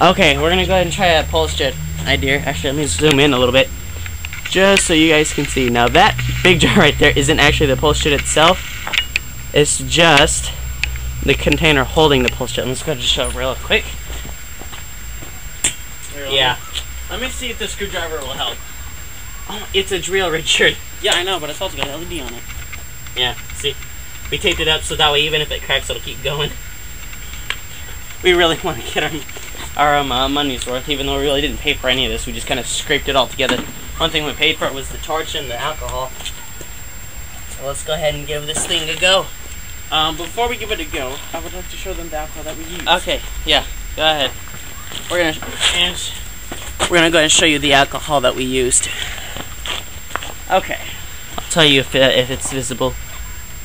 Okay, we're gonna go ahead and try that pulse jet idea. Actually, let me zoom in a little bit, just so you guys can see. Now that big jar right there isn't actually the pulse jet itself. It's just the container holding the pulse jet. Let's go ahead and show it real quick. Here, yeah. Let me see if the screwdriver will help. Oh, it's a drill, Richard. Yeah, I know, but it's also got an LED on it. Yeah, see? We taped it up so that way even if it cracks, it'll keep going. We really want to get our money's worth, even though we really didn't pay for any of this. We just kind of scraped it all together. One thing we paid for was the torch and the alcohol. So let's go ahead and give this thing a go. Before we give it a go, I would like to show them the alcohol that we used. Okay, yeah, go ahead. We're gonna go ahead and show you the alcohol that we used. Okay, I'll tell you if it's visible.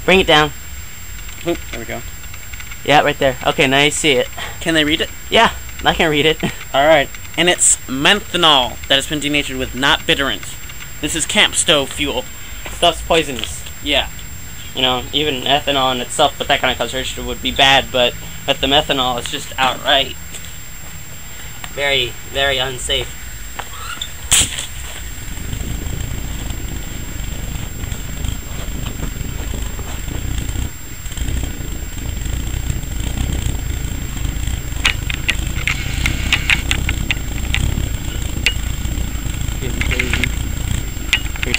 Bring it down. Oop, there we go. Yeah, right there. Okay, now you see it. Can they read it? Yeah, I can read it. Alright, and it's menthanol that has been denatured with not bitterant. This is camp stove fuel. Stuff's poisonous. Yeah. You know, even ethanol in itself, but that kind of concentration would be bad, but with the methanol, it's just outright very, very unsafe.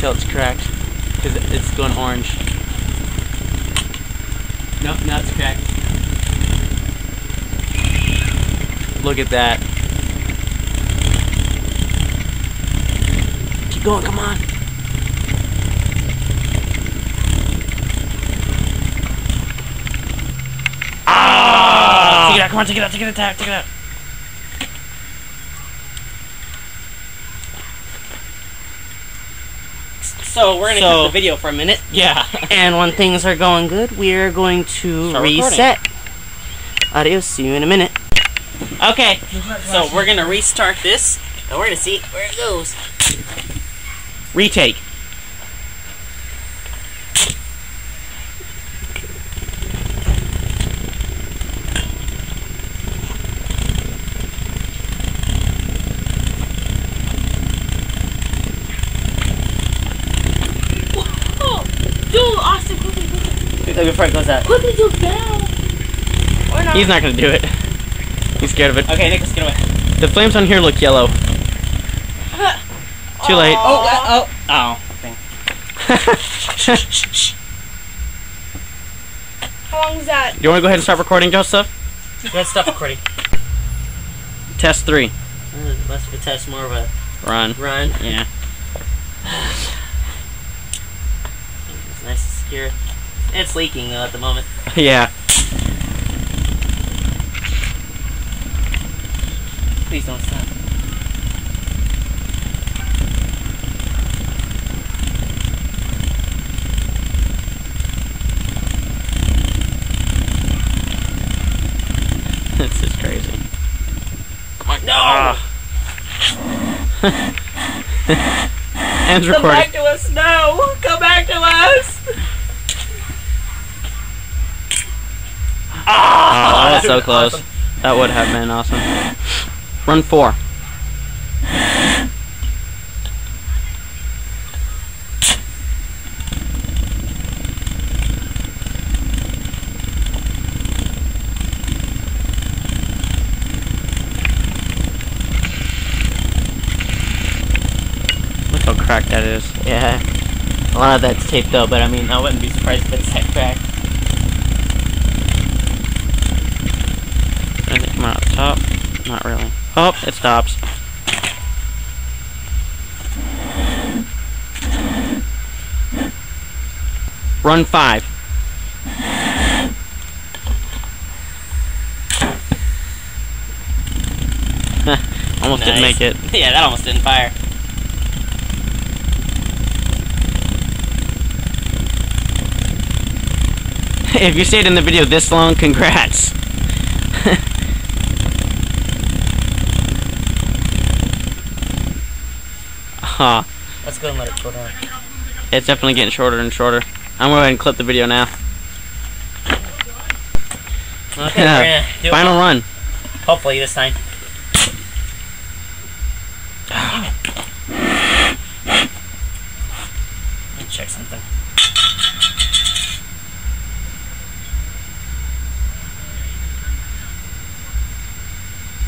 It's cracked because it's going orange. Nope, now it's cracked. Look at that. Keep going, come on. Ah! Take it out, come on, take it out, take it out, take it out. So we're going to cut the video for a minute. Yeah. And when things are going good, we're going to reset. Adios, see you in a minute. Okay, so we're going to restart this, and we're going to see where it goes. Retake. Before it goes out. Quickly do it now! Or not. He's not gonna do it. He's scared of it. Okay, Nicholas, get away. The flames on here look yellow. Too late. Oh, oh, oh. Thing. How long was that? You wanna go ahead and stop recording, Joseph? Let's stop recording. Test 3. Less of a test, more of a run. Run. Yeah. It's nice to secure. It's leaking though, at the moment. Yeah. Please don't stop. This is crazy. Come on, no! Ends recording. Come back to us, no! Come back to us! Oh, that's so close. Awesome. That would have been awesome. Run 4. Look how cracked that is. Yeah. A lot of that's taped though, but I mean, I wouldn't be surprised if it's that cracked. Up top, not really. Oh, it stops. Run 5. Almost nice. Didn't make it. Yeah, that almost didn't fire. If you stayed in the video this long, congrats. Huh. Let's go and let it cool down. It's definitely getting shorter and shorter. I'm going to go ahead and clip the video now. Okay, we're gonna do final run. Hopefully this time. something.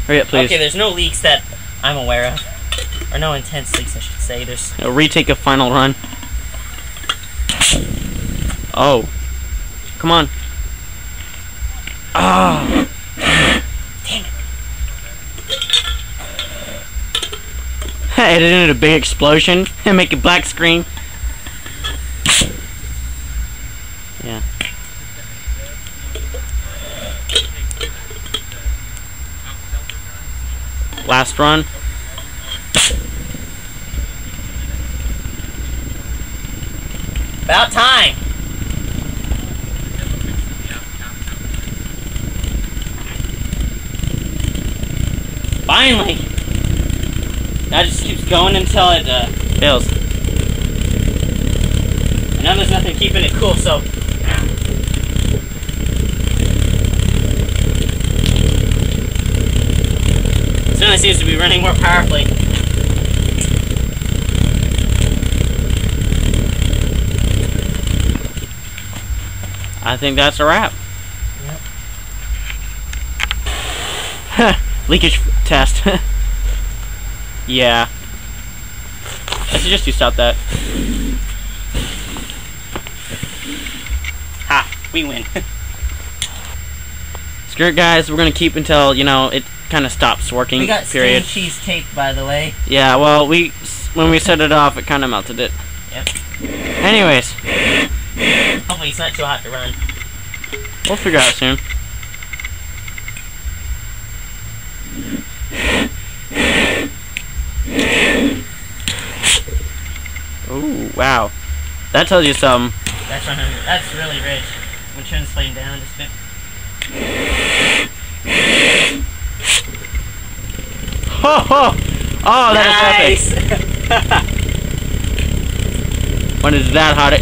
Hurry up, please. Okay, there's no leaks that I'm aware of. Or no intense leaks, I should say. There's... A retake of final run. Oh. Come on. Ah! Oh. Dang it. I edited in a big explosion and make a black screen. Yeah. Last run. About time. Finally. That just keeps going until it fails. And now there's nothing keeping it cool, so. It certainly seems to be running more powerfully. I think that's a wrap. Yep. Leakage test. Yeah. I suggest you stop that. Ha! We win. Screw it, guys. We're gonna keep until, you know, it kind of stops working. We got period. Steamed cheesecake, by the way. Yeah. Well, when we set it off, it kind of melted it. Yep. Anyways. Hopefully, it's not too hot to run. We'll figure out soon. Ooh, wow. That tells you something. That's 100. That's really rich. When Shun's playing down, just bit. Ho ho! Oh, that nice. Is epic. When is that hot?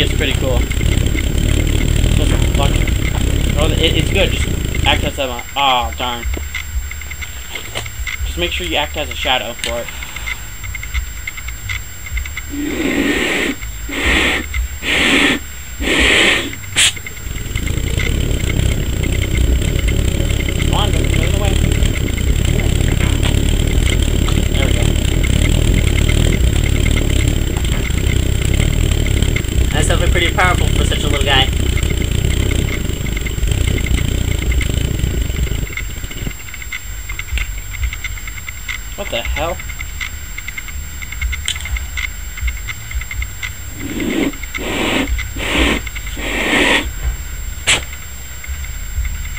It's pretty cool. Oh, it's good. Just act as a. Oh, darn. Just make sure you act as a shadow for it. That's something pretty powerful for such a little guy. What the hell?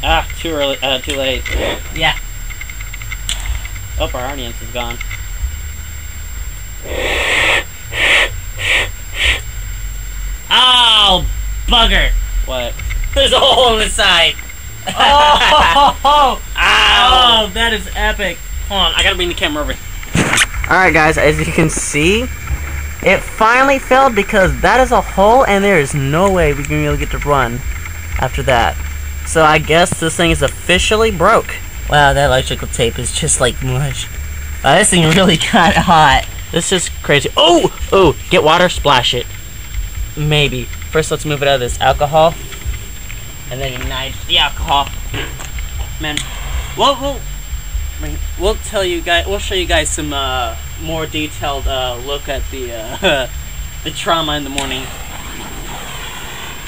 Ah, too early, too late. Yeah. Oh, our audience is gone. Oh, bugger! What? There's a hole in the side. Oh, oh, that is epic. Hold on, I gotta bring the camera over. Alright, guys, as you can see, it finally failed because that is a hole and there is no way we can really get to run after that. So I guess this thing is officially broke. Wow, that electrical tape is just like mush. Wow, this thing really got hot. This is crazy. Oh! Oh, get water, splash it. Maybe. First, let's move it out of this alcohol. And then ignite the alcohol. Man, we'll tell you guys, we'll show you guys some more detailed look at the the trauma in the morning.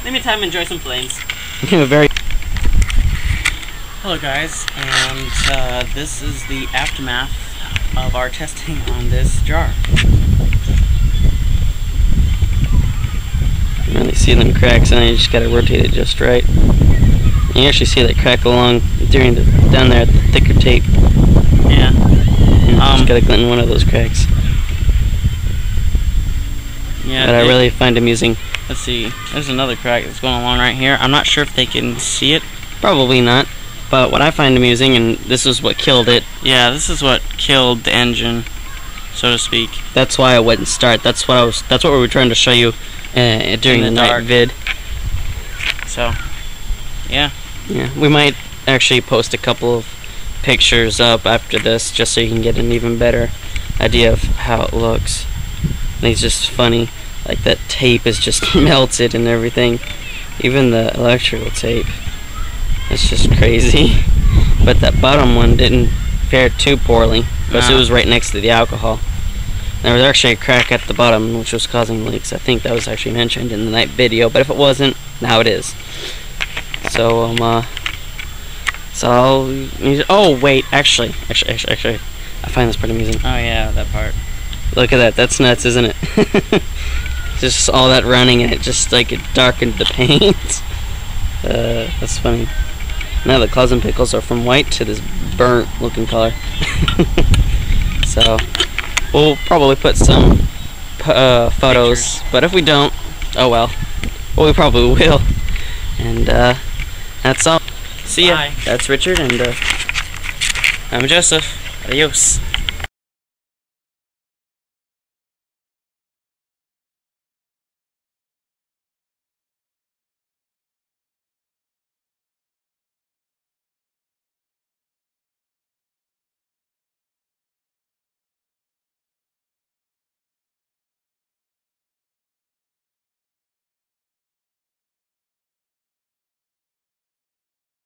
Let me time enjoy some flames. Very. Hello, guys, and this is the aftermath of our testing on this jar. You really see them cracks, and then you just gotta rotate it just right. And you actually see that crack along during the down there at the thicker tape. Yeah. Just gotta glint in one of those cracks. Yeah. That I really find amusing. Let's see. There's another crack that's going along right here. I'm not sure if they can see it. Probably not. But what I find amusing, and this is what killed it. Yeah, this is what killed the engine, so to speak. That's why I wouldn't start. That's what I was. That's what we were trying to show you during the night vid. So, yeah. Yeah. We might actually post a couple of pictures up after this, just so you can get an even better idea of how it looks. I think it's just funny. like that tape is just melted and everything, even the electrical tape. That's just crazy. But that bottom one didn't fare too poorly because it was right next to the alcohol. There was actually a crack at the bottom which was causing leaks. I think that was actually mentioned in the night video, but if it wasn't, now it is. So oh wait, actually I find this part amusing. Oh yeah, that part. Look at that, that's nuts, isn't it? Just all that running and it just like it darkened the paint. That's funny. Now the claws and pickles are from white to this burnt looking color. So we'll probably put some photos, but if we don't, oh well. Well, we probably will. And that's all. See ya. Bye. That's Richard, and I'm Joseph. Adios.